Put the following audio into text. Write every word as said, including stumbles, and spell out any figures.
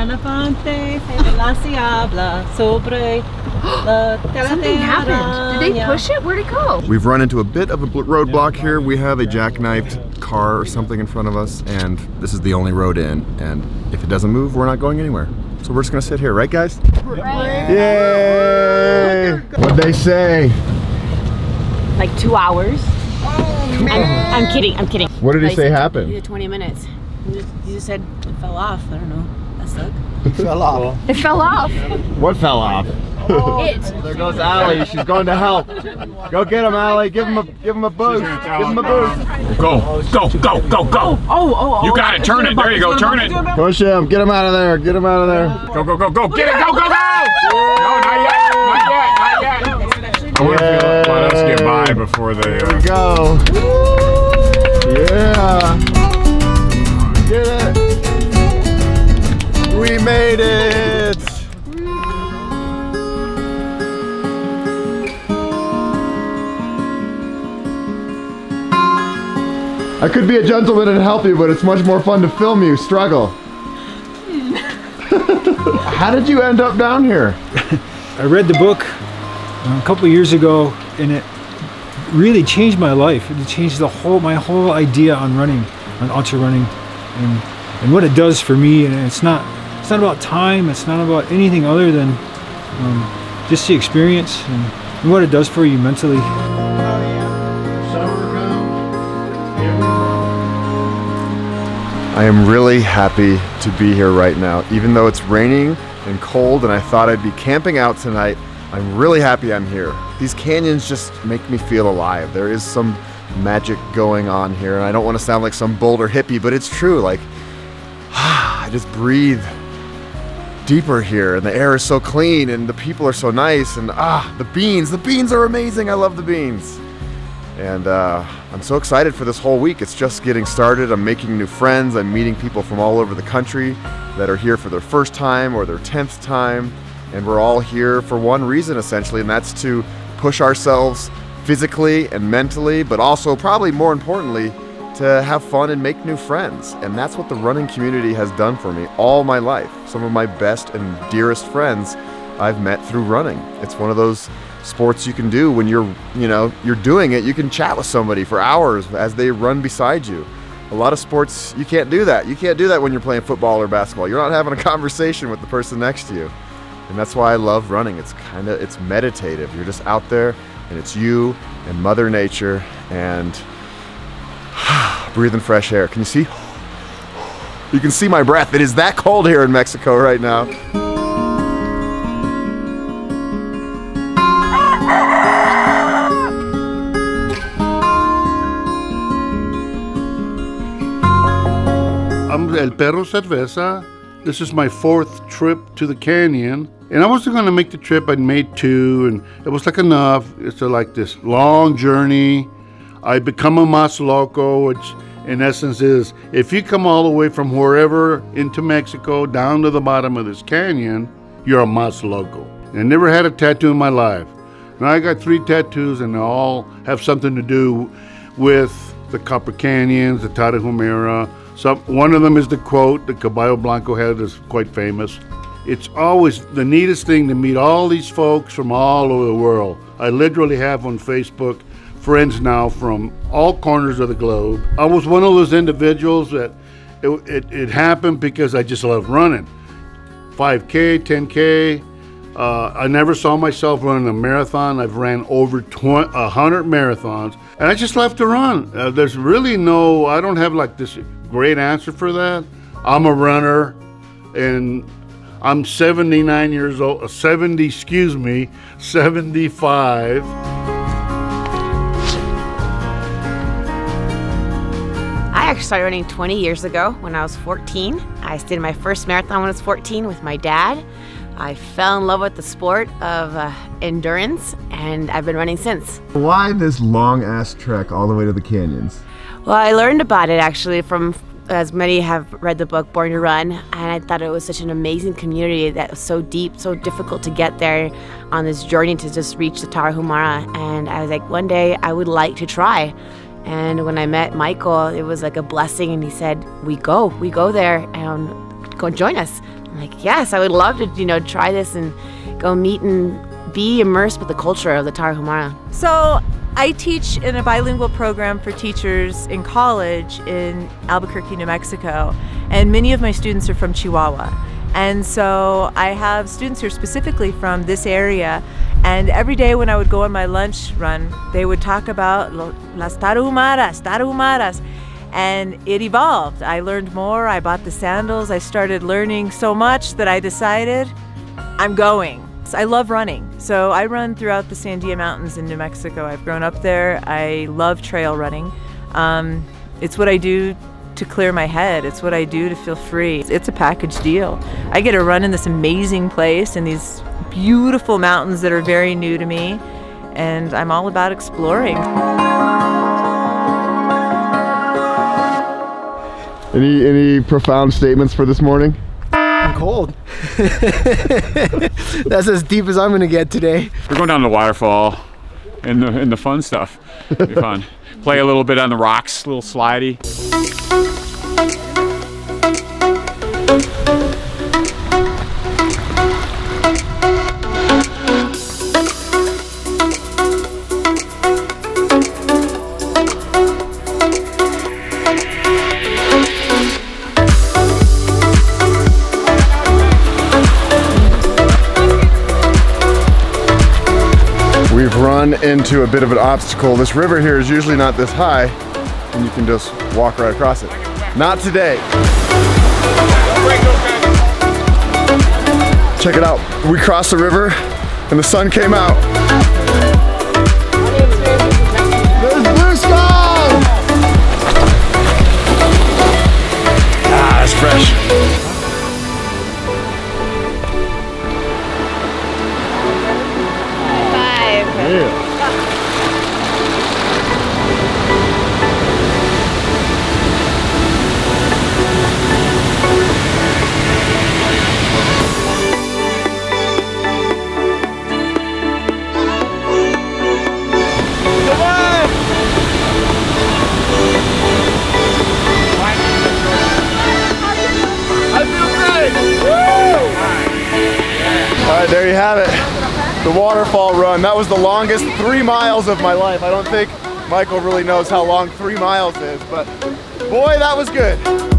Canavante, la Ciabla, sobre la Teleteara. Something happened. Did they push it? Where'd it go? We've run into a bit of a roadblock here. We have a jackknifed car or something in front of us, and this is the only road in, and if it doesn't move, we're not going anywhere. So we're just gonna sit here, right guys? Right. Yay! What'd they say? Like two hours. Oh, man. I'm, I'm kidding, I'm kidding. What did he say happened? twenty minutes. He just, he just said it fell off. I don't know. That sucked. It fell off. It fell off. What fell off? Oh, it. There goes Allie. She's going to help. Go get him, Allie. Give him a give him a boost. Give him a boost. Go, go, go, go, go. Oh, oh, oh. You got it. Turn it. There you go. Turn it. Push him. Get him out of there. Get him out of there. Go, go, go, go. Get it. Go, go, go. No, not yet. Not yet. Not yet. I want to let us get by before they. Uh... Here we go. Yeah. Get it! We made it! I could be a gentleman and help you, but it's much more fun to film you struggle. How did you end up down here? I read the book a couple years ago, and it really changed my life. It changed the whole my whole idea on running, on ultra running. And, and what it does for me, and it's not it's not about time, it's not about anything other than um, just the experience and, and what it does for you mentally. I am really happy to be here right now. Even though it's raining and cold and I thought I'd be camping out tonight, I'm really happy I'm here. These canyons just make me feel alive. There is some magic going on here, and I don't want to sound like some Boulder hippie, but it's true. Like, I just breathe deeper here, and the air is so clean, and the people are so nice, and ah, the beans, the beans are amazing. I love the beans, and uh, I'm so excited for this whole week. It's just getting started. I'm making new friends. I'm meeting people from all over the country that are here for their first time or their tenth time, and we're all here for one reason essentially, and that's to push ourselves physically and mentally, but also probably more importantly, to have fun and make new friends. And that's what the running community has done for me all my life. Some of my best and dearest friends I've met through running. It's one of those sports you can do when you're, you know, you're doing it, you can chat with somebody for hours as they run beside you. A lot of sports, you can't do that. You can't do that when you're playing football or basketball. You're not having a conversation with the person next to you. And that's why I love running. It's kind of, it's meditative. You're just out there, and it's you and Mother Nature and breathing fresh air. Can you see? You can see my breath. It is that cold here in Mexico right now. I'm El Perro Cerveza. This is my fourth trip to the canyon. And I wasn't gonna make the trip, I'd made two, and it was like enough. It's like this long journey. I become a Mas Loco, which in essence is, if you come all the way from wherever into Mexico, down to the bottom of this canyon, you're a Mas Loco. And I never had a tattoo in my life. Now I got three tattoos, and they all have something to do with the Copper Canyons, the Tarahumara. So one of them is the quote that Caballo Blanco had that's quite famous. It's always the neatest thing to meet all these folks from all over the world. I literally have on Facebook friends now from all corners of the globe. I was one of those individuals that it, it, it happened because I just love running. five K, ten K, uh, I never saw myself running a marathon. I've ran over twenty, one hundred marathons, and I just love to run. Uh, there's really no, I don't have like this great answer for that. I'm a runner, and I'm seventy-nine years old, seventy, excuse me, seventy-five. I actually started running twenty years ago when I was fourteen. I did my first marathon when I was fourteen with my dad. I fell in love with the sport of uh, endurance, and I've been running since. Why this long ass trek all the way to the canyons? Well, I learned about it actually from as many have read the book, Born to Run, and I thought it was such an amazing community that was so deep, so difficult to get there on this journey to just reach the Tarahumara. And I was like, one day I would like to try. And when I met Michael, it was like a blessing, and he said, we go, we go there, and go join us. I'm like, yes, I would love to, you know, try this and go meet and be immersed with the culture of the Tarahumara. So I teach in a bilingual program for teachers in college in Albuquerque, New Mexico, and many of my students are from Chihuahua. And so I have students who are specifically from this area, and every day when I would go on my lunch run, they would talk about las Tarahumaras, Tarahumaras, and it evolved. I learned more, I bought the sandals, I started learning so much that I decided I'm going. I love running, so I run throughout the Sandia Mountains in New Mexico. I've grown up there. I love trail running. Um, it's what I do to clear my head. It's what I do to feel free. It's a package deal. I get to run in this amazing place in these beautiful mountains that are very new to me, and I'm all about exploring. Any, any profound statements for this morning? I'm cold. That's as deep as I'm gonna get today. We're going down to the waterfall and the, and the fun stuff. It'll be fun. Play a little bit on the rocks, a little slidey. We've run into a bit of an obstacle. This river here is usually not this high, and you can just walk right across it. Not today. Check it out. We crossed the river, and the sun came out. There's blue sky! Ah, that's fresh. There you have it, the waterfall run. That was the longest three miles of my life. I don't think Michael really knows how long three miles is, but boy, that was good.